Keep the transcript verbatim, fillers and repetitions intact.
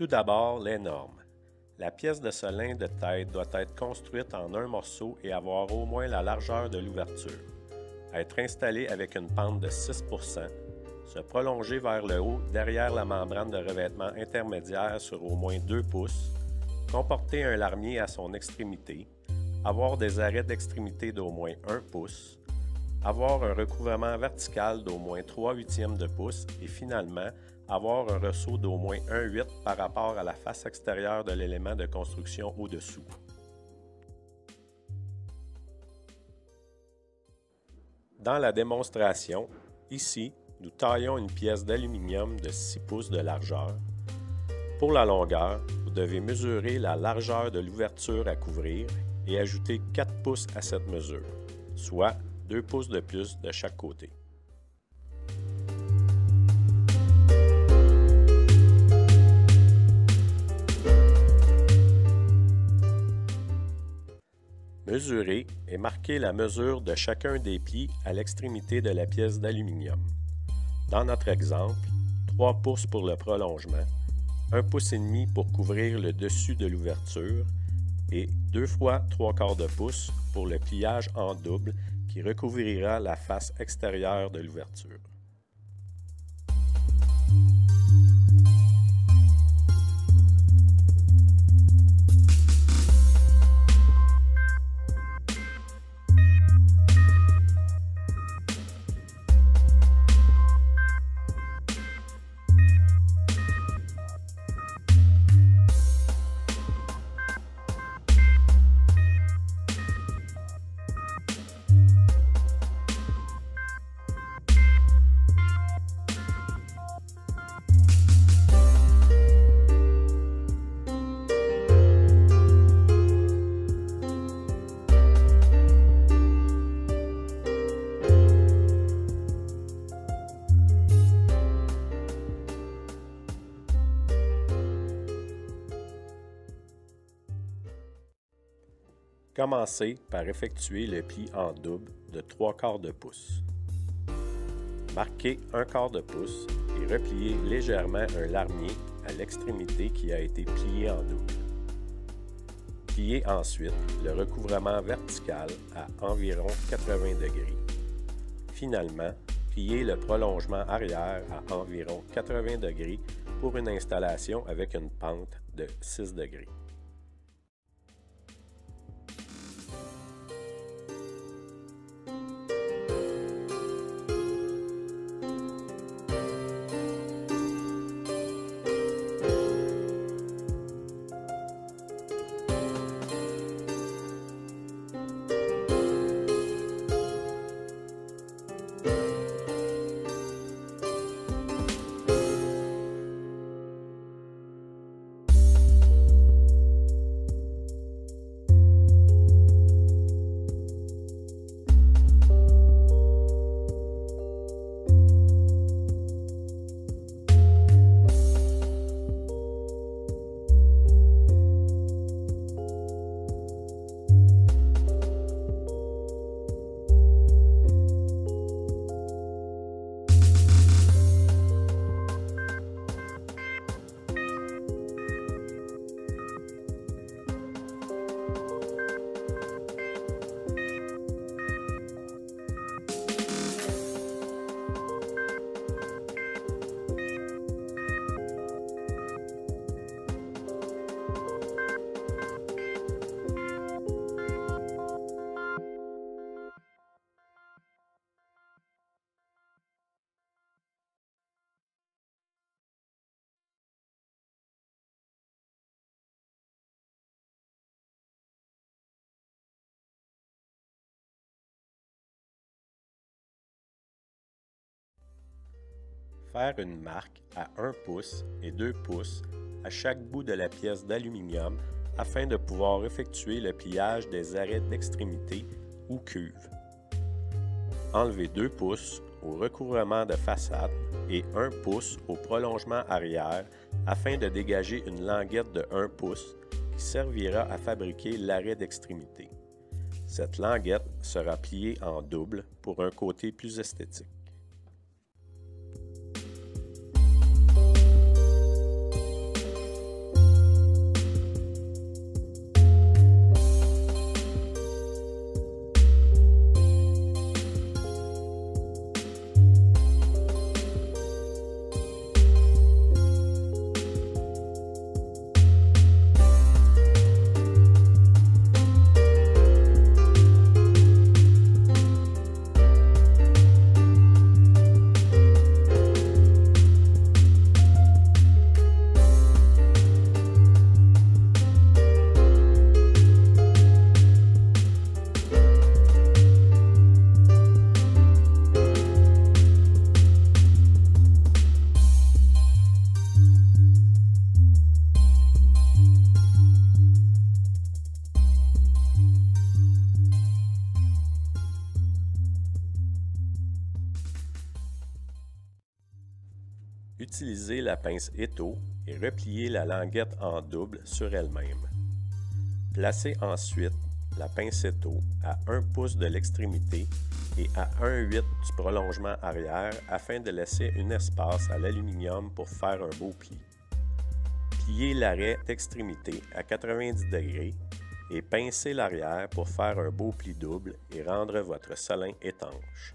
Tout d'abord, les normes. La pièce de solin de tête doit être construite en un morceau et avoir au moins la largeur de l'ouverture, être installée avec une pente de six pour cent, se prolonger vers le haut derrière la membrane de revêtement intermédiaire sur au moins deux pouces, comporter un larmier à son extrémité, avoir des arrêts d'extrémité d'au moins un pouce, avoir un recouvrement vertical d'au moins trois huitièmes de pouce et finalement avoir un ressaut d'au moins un huitième par rapport à la face extérieure de l'élément de construction au-dessous. Dans la démonstration, ici, nous taillons une pièce d'aluminium de six pouces de largeur. Pour la longueur, vous devez mesurer la largeur de l'ouverture à couvrir et ajouter quatre pouces à cette mesure, soit deux pouces de plus de chaque côté. Mesurez et marquez la mesure de chacun des plis à l'extrémité de la pièce d'aluminium. Dans notre exemple, trois pouces pour le prolongement, un pouce et demi pour couvrir le dessus de l'ouverture et deux fois trois quarts de pouce pour le pliage en double qui recouvrira la face extérieure de l'ouverture. Commencez par effectuer le pli en double de trois quarts de pouce. Marquez un quart de pouce et repliez légèrement un larmier à l'extrémité qui a été plié en double. Pliez ensuite le recouvrement vertical à environ quatre-vingts degrés. Finalement, pliez le prolongement arrière à environ quatre-vingts degrés pour une installation avec une pente de six degrés. Faire une marque à un pouce et deux pouces à chaque bout de la pièce d'aluminium afin de pouvoir effectuer le pliage des arrêts d'extrémité ou cuves. Enlevez deux pouces au recouvrement de façade et un pouce au prolongement arrière afin de dégager une languette de un pouce qui servira à fabriquer l'arrêt d'extrémité. Cette languette sera pliée en double pour un côté plus esthétique. utilisez la pince étau et repliez la languette en double sur elle-même. Placez ensuite la pince étau à un pouce de l'extrémité et à un huitième du prolongement arrière afin de laisser un espace à l'aluminium pour faire un beau pli. Pliez l'arrêt d'extrémité à quatre-vingt-dix degrés et pincez l'arrière pour faire un beau pli double et rendre votre solin étanche.